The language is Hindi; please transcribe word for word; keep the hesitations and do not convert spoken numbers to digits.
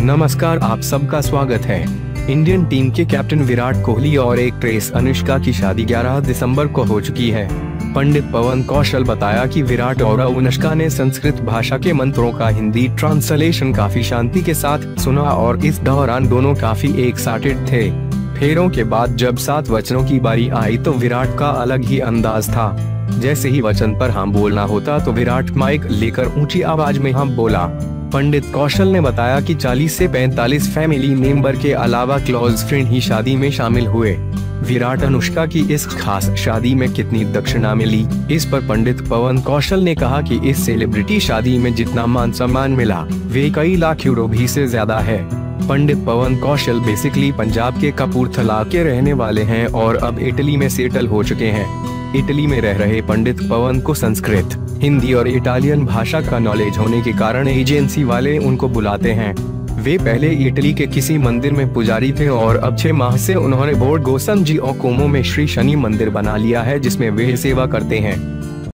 नमस्कार, आप सबका स्वागत है। इंडियन टीम के कैप्टन विराट कोहली और एक्ट्रेस अनुष्का की शादी ग्यारह दिसंबर को हो चुकी है। पंडित पवन कौशल बताया कि विराट और अनुष्का ने संस्कृत भाषा के मंत्रों का हिंदी ट्रांसलेशन काफी शांति के साथ सुना और इस दौरान दोनों काफी एक्साइटेड थे। फेरों के बाद जब सात वचनों की बारी आई तो विराट का अलग ही अंदाज था। जैसे ही वचन पर हाँ बोलना होता तो विराट माइक लेकर ऊंची आवाज में हाँ बोला। पंडित कौशल ने बताया कि चालीस से पैंतालीस फैमिली मेंबर के अलावा क्लोज फ्रेंड ही शादी में शामिल हुए। विराट अनुष्का की इस खास शादी में कितनी दक्षिणा मिली, इस पर पंडित पवन कौशल ने कहा कि इस सेलिब्रिटी शादी में जितना मान सम्मान मिला वे कई लाख यूरो भी से ज्यादा है। पंडित पवन कौशल बेसिकली पंजाब के कपूरथला के रहने वाले हैं और अब इटली में सेटल हो चुके हैं। इटली में रह रहे पंडित पवन को संस्कृत, हिंदी और इटालियन भाषा का नॉलेज होने के कारण एजेंसी वाले उनको बुलाते हैं। वे पहले इटली के किसी मंदिर में पुजारी थे और अब छह माह से उन्होंने बोर्ड गोसम जी ओ कोमो में श्री शनि मंदिर बना लिया है, जिसमें वे सेवा करते हैं।